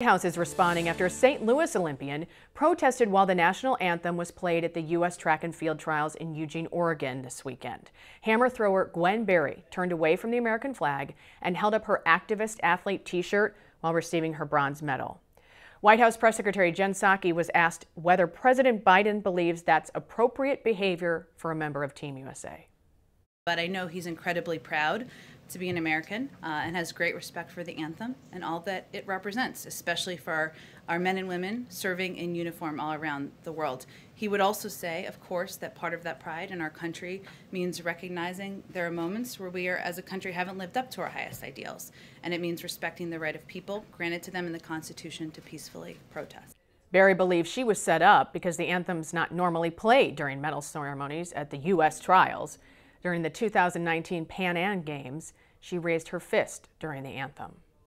The White House is responding after a St. Louis Olympian protested while the national anthem was played at the U.S. track and field trials in Eugene, Oregon this weekend. Hammer thrower Gwen Berry turned away from the American flag and held up her activist athlete t-shirt while receiving her bronze medal. White House Press Secretary Jen Psaki was asked whether President Biden believes that's appropriate behavior for a member of Team USA. But I know he's incredibly proud to be an American and has great respect for the anthem and all that it represents, especially for our men and women serving in uniform all around the world. He would also say, of course, that part of that pride in our country means recognizing there are moments where we are, as a country, haven't lived up to our highest ideals, and it means respecting the right of people granted to them in the Constitution to peacefully protest. Berry believes she was set up because the anthem's not normally played during medal ceremonies at the U.S. trials. During the 2019 Pan Am Games, she raised her fist during the anthem.